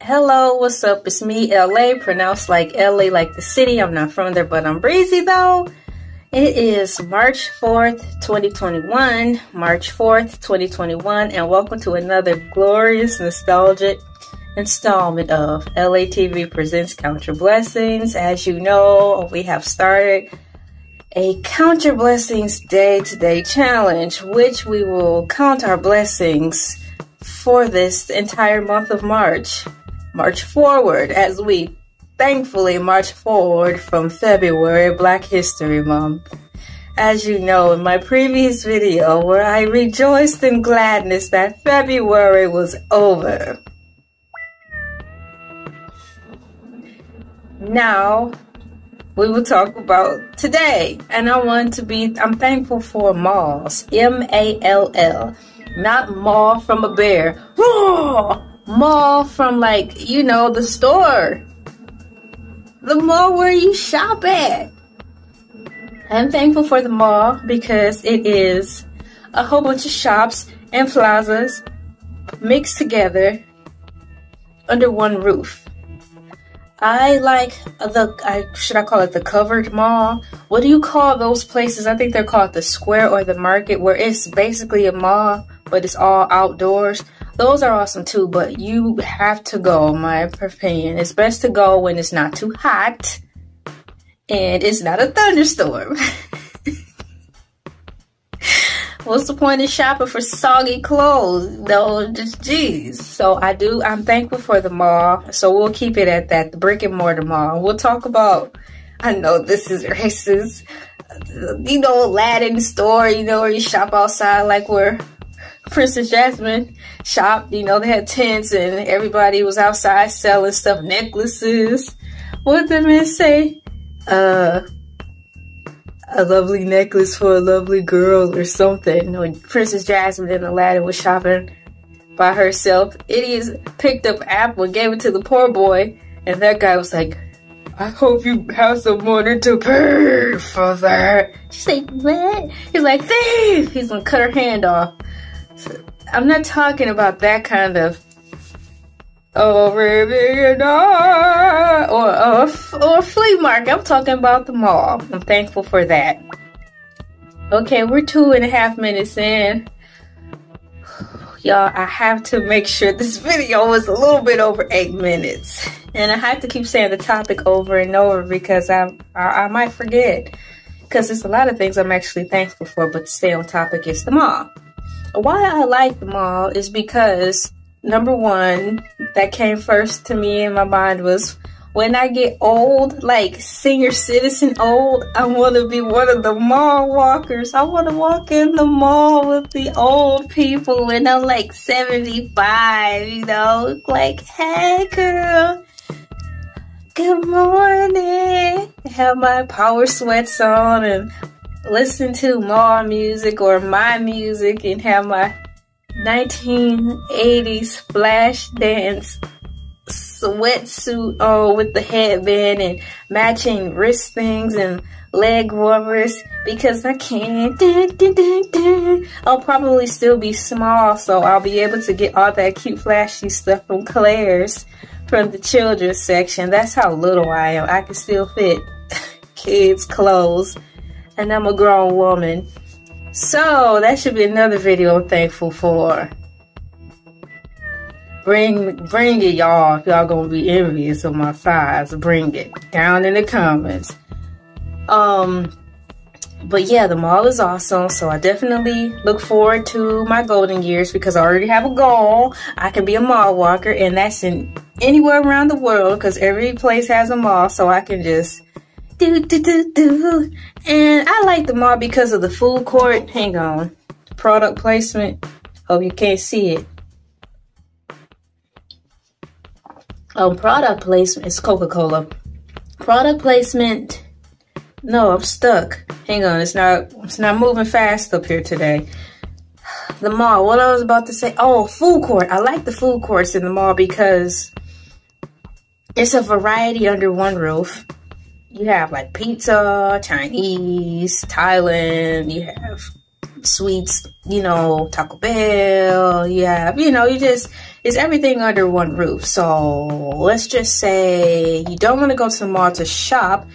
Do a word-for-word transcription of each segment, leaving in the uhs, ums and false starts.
Hello, what's up? It's me, L A, pronounced like L A, like the city. I'm not from there, but I'm breezy though. It is March fourth, twenty twenty-one, March fourth, twenty twenty-one, and welcome to another glorious, nostalgic installment of L A T V Presents Count Your Blessings. As you know, we have started a Count Your Blessings day-to-day challenge, which we will count our blessings for this entire month of March. March forward as we thankfully march forward from February, Black History Month. As you know, in my previous video where I rejoiced in gladness that February was over. Now, we will talk about today. And I want to be, I'm thankful for malls. M A L L. Not maul from a bear. Roar! Mall from, like, you know, the store. The mall where you shop at. I'm thankful for the mall because it is a whole bunch of shops and plazas mixed together under one roof. I like the, I, should I call it the covered mall? What do you call those places? I think they're called the square or the market, where it's basically a mall, but it's all outdoors. Those are awesome too, but you have to go, in my opinion. It's best to go when it's not too hot and it's not a thunderstorm. What's the point of shopping for soggy clothes? No, just geez. So I do, I'm thankful for the mall. So we'll keep it at that, the brick and mortar mall. We'll talk about, I know this is racist, you know, Aladdin store, you know, where you shop outside, like where Princess Jasmine shopped. You know, they had tents and everybody was outside selling stuff, necklaces. What did the man say? Uh... a lovely necklace for a lovely girl or something. When Princess Jasmine and Aladdin was shopping by herself, idiots picked up apple and gave it to the poor boy, and that guy was like, I hope you have some money to pay for that. She's like, what? He's like, thief! He's gonna cut her hand off. So, I'm not talking about that kind of over million dollars or a or, or flea market. I'm talking about the mall. I'm thankful for that. Okay, we're two and a half minutes in. Y'all, I have to make sure this video was a little bit over eight minutes. And I have to keep saying the topic over and over because I, I, I might forget. Because there's a lot of things I'm actually thankful for, but to stay on topic is the mall. Why I like the mall is because, number one, that came first to me in my mind was, when I get old, like senior citizen old, I want to be one of the mall walkers. I want to walk in the mall with the old people when I'm like seventy-five, you know, like, hey girl, good morning. I have my power sweats on and listen to mall music or my music and have my nineteen eighties Flashdance sweatsuit oh, with the headband and matching wrist things and leg warmers because I can. Dun, dun, dun, dun. I'll probably still be small, so I'll be able to get all that cute flashy stuff from Claire's from the children's section. That's how little I am. I can still fit kids' clothes, and I'm a grown woman. So, that should be another video I'm thankful for. Bring bring it, y'all. If y'all gonna be envious of my size, bring it down in the comments. Um, But yeah, the mall is awesome. So, I definitely look forward to my golden years because I already have a goal. I can be a mall walker, and that's in anywhere around the world because every place has a mall. So, I can just do, do, do, do. And I like the mall because of the food court. Hang on. Product placement. Hope you can't see it. Oh, product placement. It's Coca-Cola. Product placement. No, I'm stuck. Hang on. It's not, it's not moving fast up here today. The mall. What I was about to say. Oh, food court. I like the food courts in the mall because it's a variety under one roof. you have like pizza, Chinese, Thailand, you have sweets, you know, Taco Bell, you have, you know, you just, it's everything under one roof. So let's just say you don't want to go to the mall to shop,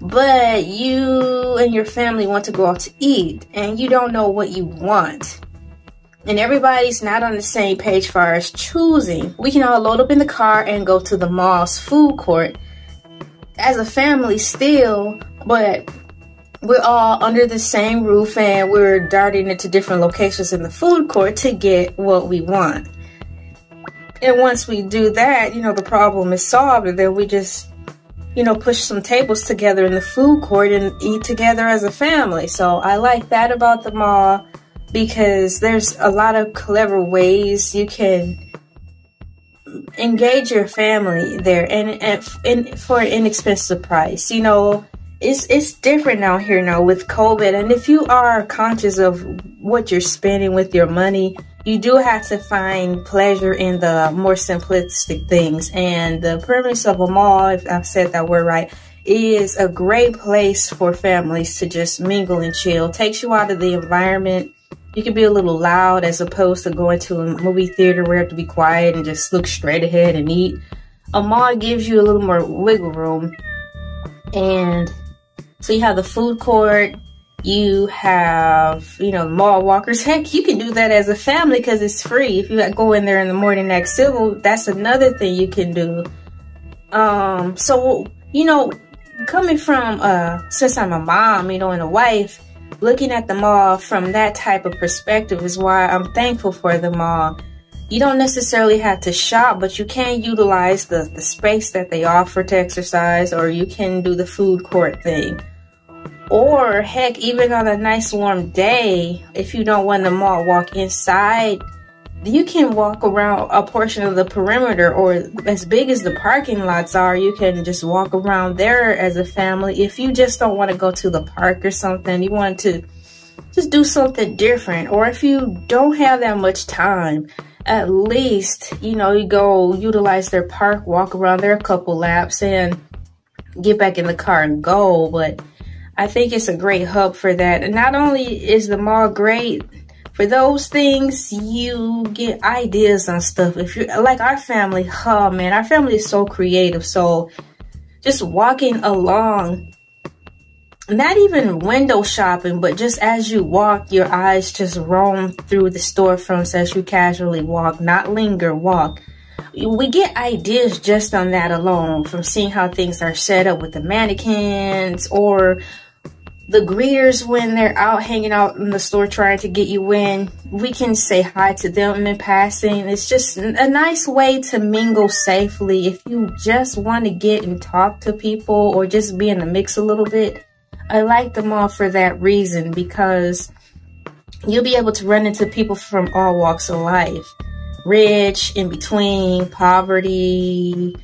but you and your family want to go out to eat and you don't know what you want. And everybody's not on the same page as far as choosing. We can all load up in the car and go to the mall's food court as a family still, but we're all under the same roof and we're darting into different locations in the food court to get what we want. And once we do that, you know, the problem is solved, and then we just, you know, push some tables together in the food court and eat together as a family. So I like that about the mall, because there's a lot of clever ways you can engage your family there, and, and, and for an inexpensive price. You know, it's it's different out here now with COVID, and if you are conscious of what you're spending with your money, you do have to find pleasure in the more simplistic things. And the premise of a mall, if I've said that word right, is a great place for families to just mingle and chill. Takes you out of the environment. You can be a little loud as opposed to going to a movie theater where you have to be quiet and just look straight ahead and eat. A mall gives you a little more wiggle room. And so you have the food court, you have, you know, mall walkers. Heck, you can do that as a family because it's free. If you go in there in the morning at Civil, that's another thing you can do. Um, so, you know, coming from, uh, since I'm a mom, you know, and a wife, looking at the mall from that type of perspective is why I'm thankful for the mall. You don't necessarily have to shop, but you can utilize the, the space that they offer to exercise, or you can do the food court thing. Or heck, even on a nice warm day, if you don't want the mall walk inside, you can walk around a portion of the perimeter, or as big as the parking lots are, you can just walk around there as a family. If you just don't want to go to the park or something, you want to just do something different. Or if you don't have that much time, at least, you know, you go utilize their park, walk around there a couple laps and get back in the car and go. But I think it's a great hub for that. And not only is the mall great for those things, you get ideas on stuff. If you're like our family, oh man, our family is so creative. So just walking along, not even window shopping, but just as you walk, your eyes just roam through the storefronts as you casually walk, not linger, walk. We get ideas just on that alone, from seeing how things are set up with the mannequins, or the greeters when they're out hanging out in the store trying to get you in. We can say hi to them in passing. It's just a nice way to mingle safely. If you just want to get and talk to people or just be in the mix a little bit, I like the mall for that reason, because you'll be able to run into people from all walks of life. Rich, in between, poverty,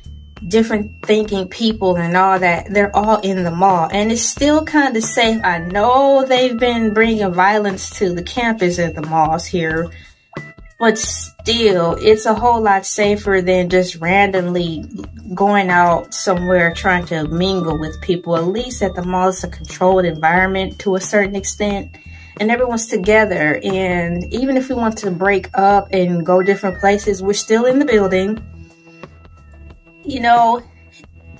different thinking people and all that, they're all in the mall, and it's still kind of safe. I know they've been bringing violence to the campus at the malls here, but still, it's a whole lot safer than just randomly going out somewhere trying to mingle with people. At least at the mall, it's a controlled environment to a certain extent, and everyone's together. And even if we want to break up and go different places, we're still in the building, you know,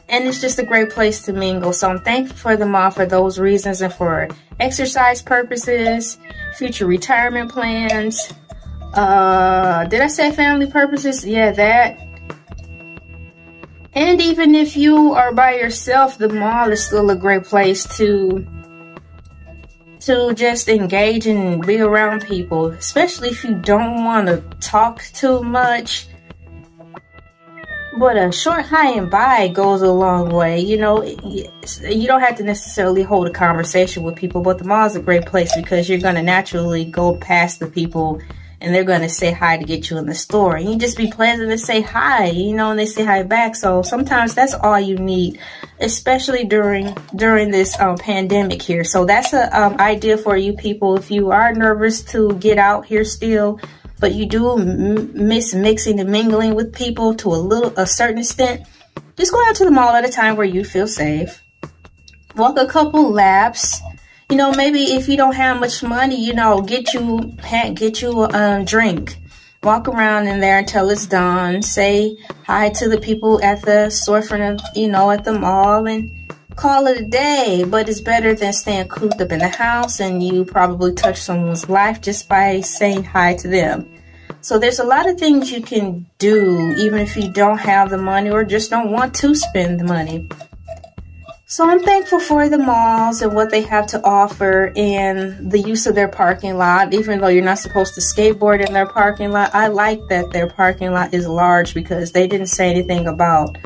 and it's just a great place to mingle. So I'm thankful for the mall for those reasons, and for exercise purposes, future retirement plans. Uh, did I say family purposes? Yeah, that. And even if you are by yourself, the mall is still a great place to, to just engage and be around people, especially if you don't want to talk too much. But a short hi and bye goes a long way. You know, you don't have to necessarily hold a conversation with people, but the mall is a great place because you're going to naturally go past the people and they're going to say hi to get you in the store. And you just be pleasant to say hi, you know, and they say hi back. So sometimes that's all you need, especially during during this um, pandemic here. So that's an um, idea for you people. If you are nervous to get out here still, but you do miss mixing and mingling with people to a little, a certain extent, just go out to the mall at a time where you feel safe. walk a couple laps. You know, maybe if you don't have much money, you know, get you get you a um, drink. Walk around in there until it's dawn. Say hi to the people at the storefront, you know, at the mall, and call it a day. But it's better than staying cooped up in the house and you probably touch someone's life just by saying hi to them. So there's a lot of things you can do, even if you don't have the money or just don't want to spend the money. So I'm thankful for the malls and what they have to offer and the use of their parking lot. Even though you're not supposed to skateboard in their parking lot, I like that their parking lot is large because they didn't say anything about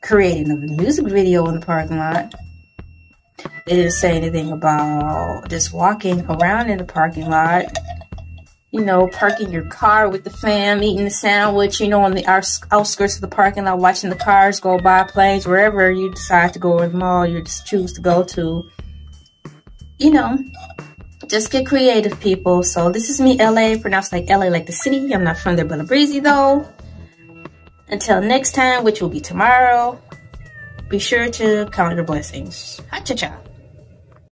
creating a music video in the parking lot. They didn't say anything about just walking around in the parking lot. You know, parking your car with the fam, eating a sandwich, you know, on the outskirts of the parking lot, watching the cars go by, planes, wherever you decide to go in the mall, you just choose to go to. You know, just get creative, people. So this is me, L A, pronounced like L A, like the city. I'm not from there, but a breezy, though. Until next time, which will be tomorrow, be sure to count your blessings. Ha-cha-cha.